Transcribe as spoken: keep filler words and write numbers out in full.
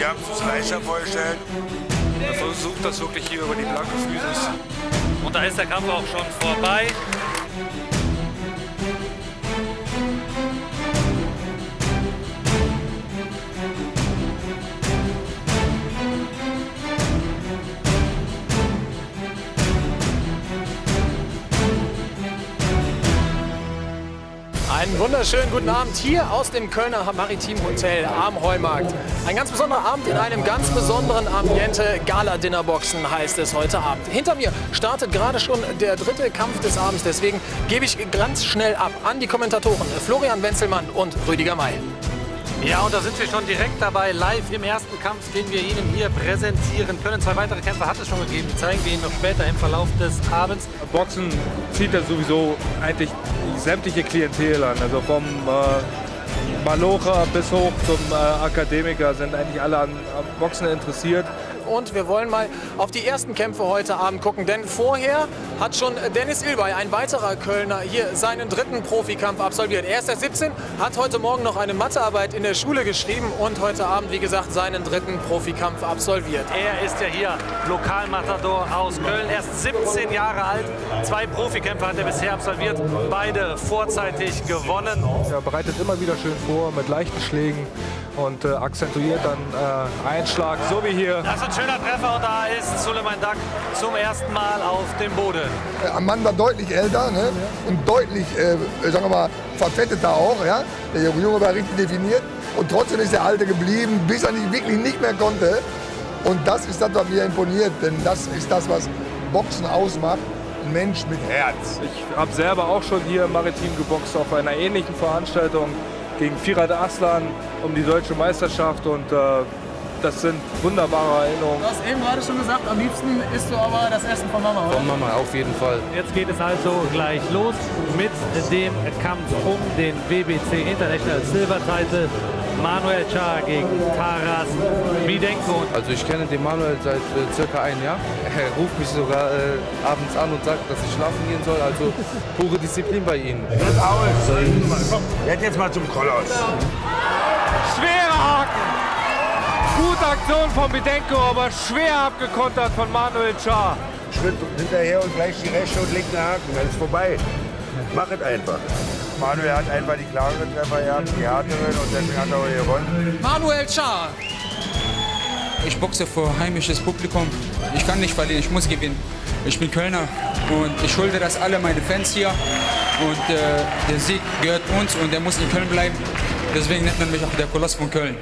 die haben es leichter vorgestellt. Er versucht das wirklich hier über die blanke Physis. Und da ist der Kampf auch schon vorbei. Einen wunderschönen guten Abend hier aus dem Kölner Maritim Hotel am Heumarkt. Ein ganz besonderer Abend in einem ganz besonderen Ambiente. Gala-Dinnerboxen heißt es heute Abend. Hinter mir startet gerade schon der dritte Kampf des Abends. Deswegen gebe ich ganz schnell ab an die Kommentatoren Florian Wenzelmann und Rüdiger May. Ja, und da sind wir schon direkt dabei, live im ersten Kampf, den wir Ihnen hier präsentieren können. Zwei weitere Kämpfe hat es schon gegeben, die zeigen wir Ihnen noch später im Verlauf des Abends. Boxen zieht ja sowieso eigentlich sämtliche Klientel an, also vom äh, Malocher bis hoch zum äh, Akademiker sind eigentlich alle an, an Boxen interessiert. Und wir wollen mal auf die ersten Kämpfe heute Abend gucken, denn vorher hat schon Dennis Ilbay, ein weiterer Kölner, hier seinen dritten Profikampf absolviert. Er ist erst siebzehn, hat heute Morgen noch eine Mathearbeit in der Schule geschrieben und heute Abend, wie gesagt, seinen dritten Profikampf absolviert. Er ist ja hier Lokalmatador aus Köln, erst siebzehn Jahre alt, zwei Profikämpfe hat er bisher absolviert, beide vorzeitig gewonnen. Er bereitet immer wieder schön vor mit leichten Schlägen und äh, akzentuiert dann äh, Einschlag, so wie hier. Das ist ein schöner Treffer und da ist Suleiman Dag zum ersten Mal auf dem Boden. Der Mann war deutlich älter, ne? Und deutlich, äh, sagen wir mal, verfetteter auch. Ja? Der Junge war richtig definiert und trotzdem ist der Alte geblieben, bis er nicht, wirklich nicht mehr konnte. Und das ist das, was mir imponiert, denn das ist das, was Boxen ausmacht. Ein Mensch mit Herz. Ich habe selber auch schon hier maritim geboxt auf einer ähnlichen Veranstaltung gegen Firat Aslan um die deutsche Meisterschaft und äh, das sind wunderbare Erinnerungen. Du hast eben gerade schon gesagt, am liebsten isst du aber das Essen von Mama, oder? Von Mama, auf jeden Fall. Jetzt geht es also gleich los mit dem Kampf um den W B C International Silver Title. Manuel Charr gegen Taras Bidenko. Also ich kenne den Manuel seit äh, circa einem Jahr. Er ruft mich sogar äh, abends an und sagt, dass ich schlafen gehen soll. Also pure Disziplin bei ihm. Jetzt jetzt mal zum Kollaus. Schwerer Haken. Gute Aktion von Bidenko, aber schwer abgekontert von Manuel Charr. Schritt hinterher und gleich die rechte und linke Haken. Dann ist vorbei. Mach es einfach. Manuel hat einfach die klareren Treffer gehabt, die härteren und deswegen hat er auch gewonnen. Manuel Charr. Ich boxe vor heimisches Publikum. Ich kann nicht verlieren, ich muss gewinnen. Ich bin Kölner und ich schulde das alle meine Fans hier. Und äh, der Sieg gehört uns und der muss in Köln bleiben. Deswegen nennt man mich auch der Koloss von Köln.